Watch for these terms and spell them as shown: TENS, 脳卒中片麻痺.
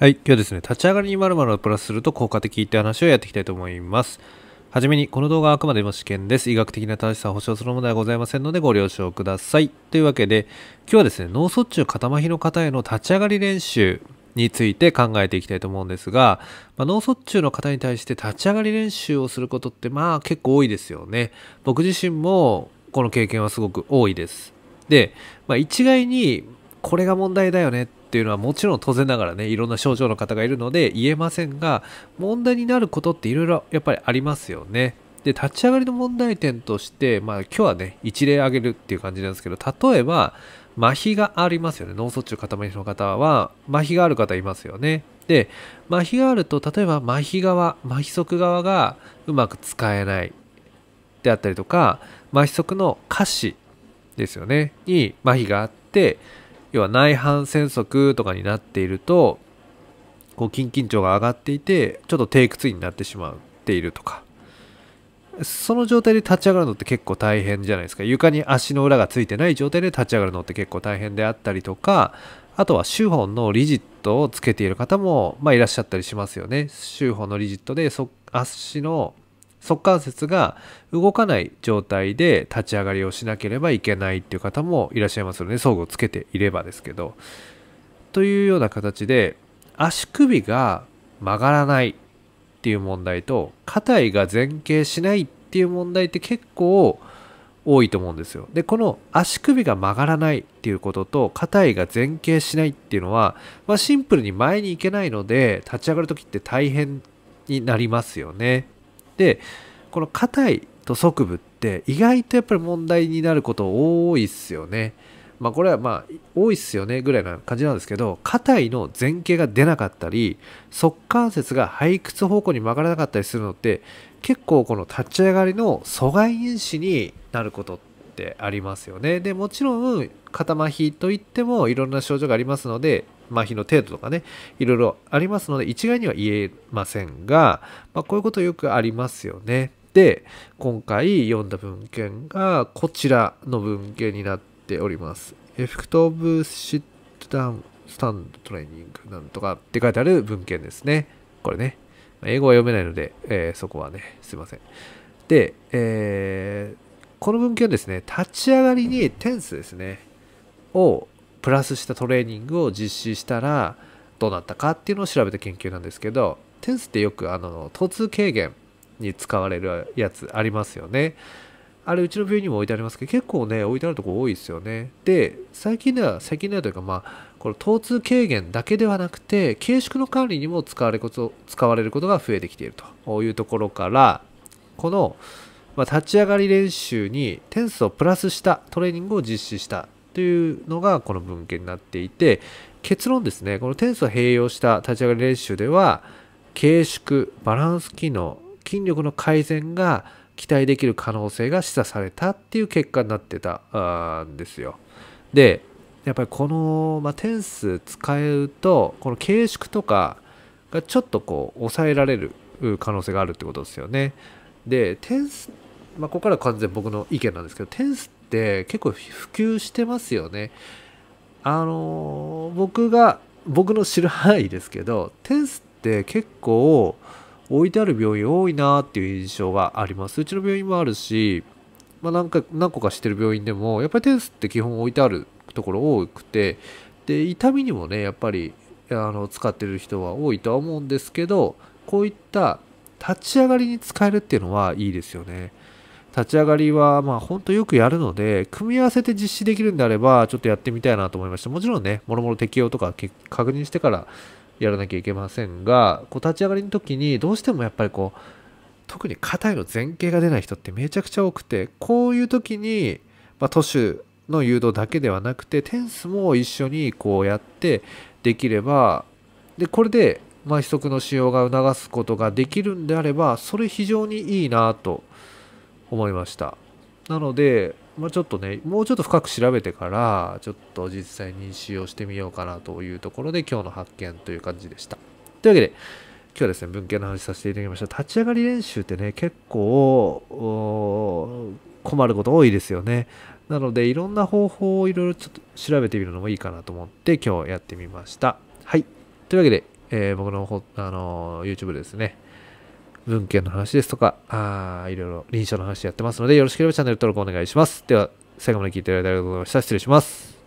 はい、今日はですね、立ち上がりに○○をプラスすると効果的って話をやっていきたいと思います。はじめに、この動画はあくまでも試験です。医学的な正しさを保証するものではございませんのでご了承ください。というわけで、今日はですね、脳卒中肩麻痺の方への立ち上がり練習について考えていきたいと思うんですが、脳卒中の方に対して立ち上がり練習をすることって結構多いですよね。僕自身もこの経験はすごく多いです。で、一概にこれが問題だよねっていうのはもちろん当然ながらね、いろんな症状の方がいるので言えませんが、問題になることっていろいろやっぱりありますよね。で、立ち上がりの問題点として、今日はね、一例挙げるっていう感じなんですけど、例えば、麻痺がありますよね。脳卒中肩麻痺の方は、麻痺がある方いますよね。で、麻痺があると、例えば麻痺側がうまく使えないであったりとか、麻痺側の下肢ですよね、に麻痺があって、要は内反旋側とかになっていると、こう筋緊張が上がっていて、ちょっと低屈になってしまっているとか、その状態で立ち上がるのって結構大変じゃないですか。床に足の裏がついてない状態で立ち上がるのって結構大変であったりとか、あとは手本のリジットをつけている方もいらっしゃったりしますよね。手本のリジットで足の足関節が動かない状態で立ち上がりをしなければいけないっていう方もいらっしゃいますよね。装具をつけていればですけど。というような形で、足首が曲がらないっていう問題と、肩位が前傾しないっていう問題って結構多いと思うんですよ。で、この足首が曲がらないっていうことと、肩位が前傾しないっていうのは、シンプルに前に行けないので、立ち上がるときって大変になりますよね。で、この肩位と側部って意外とやっぱり問題になること多いっすよね。これは多いっすよねぐらいな感じなんですけど、肩位の前傾が出なかったり、側関節が背屈方向に曲がらなかったりするのって、結構この立ち上がりの阻害因子になることってありますよね。で、もちろん肩麻痺といってもいろんな症状がありますので、麻痺の程度とかね、いろいろありますので、一概には言えませんが、こういうことよくありますよね。で、今回読んだ文献がこちらの文献になっております。エフェクト・オブ・シットダウン・スタンド・トレーニングなんとかって書いてある文献ですね。これね、英語は読めないので、そこはね、すいません。で、この文献ですね、立ち上がりにテンスですね、をプラスしたトレーニングを実施したらどうなったかっていうのを調べた研究なんですけど、テンスってよく疼痛軽減に使われるやつありますよね。あれうちの病院にも置いてありますけど、結構ね置いてあるとこ多いですよね。で、最近ではというか、この疼痛軽減だけではなくて軽縮の管理にも使われることが増えてきているというところから、この、立ち上がり練習にテンスをプラスしたトレーニングを実施したというのがこの文献になっていて、結論ですね、このテンスを併用した立ち上がり練習では、軽縮、バランス機能、筋力の改善が期待できる可能性が示唆されたっていう結果になってたんですよ。で、やっぱりこの、テンス使うと、この軽縮とかがちょっとこう抑えられる可能性があるってことですよね。で、テンス、ここから完全僕の意見なんですけど、テンスって結構普及してますよね。僕の知る範囲ですけど、テンスって結構置いてある病院多いなっていう印象があります。うちの病院もあるし、何個か知ってる病院でもやっぱりテンスって基本置いてあるところ多くて、で、痛みにもねやっぱり使ってる人は多いとは思うんですけど、こういった立ち上がりに使えるっていうのはいいですよね。立ち上がりは本当よくやるので、組み合わせて実施できるんであればちょっとやってみたいなと思いました。もちろんね、もろもろ適用とか確認してからやらなきゃいけませんが、立ち上がりの時にどうしてもやっぱり特に肩の前傾が出ない人ってめちゃくちゃ多くて、こういう時に徒手の誘導だけではなくてテンスも一緒にこうやってできれば、でこれで非足の使用が促すことができるんであれば、それ非常にいいなと思いました。なので、ちょっとね、もうちょっと深く調べてから、ちょっと実際に使用してみようかなというところで、今日の発見という感じでした。というわけで、今日はですね、文献の話させていただきました。立ち上がり練習ってね、結構困ること多いですよね。なので、いろんな方法をいろいろちょっと調べてみるのもいいかなと思って、今日やってみました。はい。というわけで、僕の、YouTube でですね、文献の話ですとか、いろいろ臨床の話やってますので、よろしければチャンネル登録お願いします。では、最後まで聞いていただいてありがとうございました。失礼します。